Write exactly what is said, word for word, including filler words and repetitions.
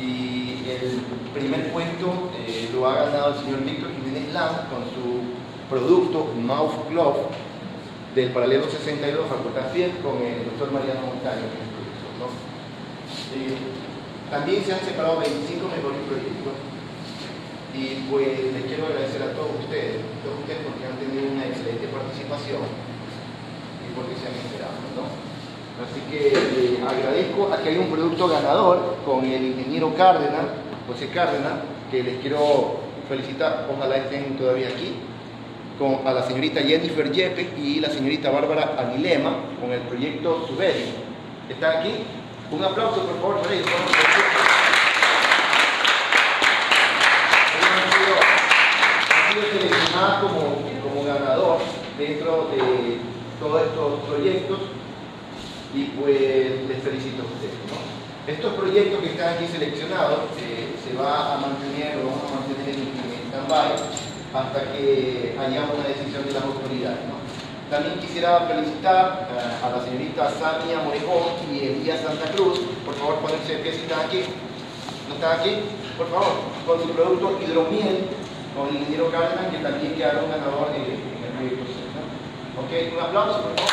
y el primer puesto eh, lo ha ganado el señor Víctor Jiménez Lanz con su producto Mouth Club del paralelo sesenta y dos, facultad diez, con el doctor Mariano Montaño, que es el profesor, ¿no? Eh, también se han separado veinticinco mejores proyectos y pues les quiero agradecer a todos ustedes, todos ustedes porque han tenido una excelente participación y porque se han enterado, ¿no? Así que eh, agradezco a que hay un producto ganador con el ingeniero Cárdenas, José Cárdenas, que les quiero felicitar, ojalá estén todavía aquí, con, a la señorita Jennifer Yepes y la señorita Bárbara Anilema con el proyecto Suberi. ¿Están aquí? Un aplauso por favor para ellos. Han sido seleccionadas como, como ganador dentro de todos estos proyectos y pues les felicito a ustedes, ¿no? Estos proyectos que están aquí seleccionados eh, se va a mantener, lo vamos a mantener en, en stand-by hasta que haya una decisión de las autoridades, ¿no? También quisiera felicitar uh, a la señorita Samia Morejón y Elías Santa Cruz. Por favor, pónganse de pie si están aquí. ¿No están aquí? Por favor, con su producto hidromiel, con el ingeniero Cárdenas, que también quedaron ganador en el proyecto, ¿no? Ok, un aplauso, por favor.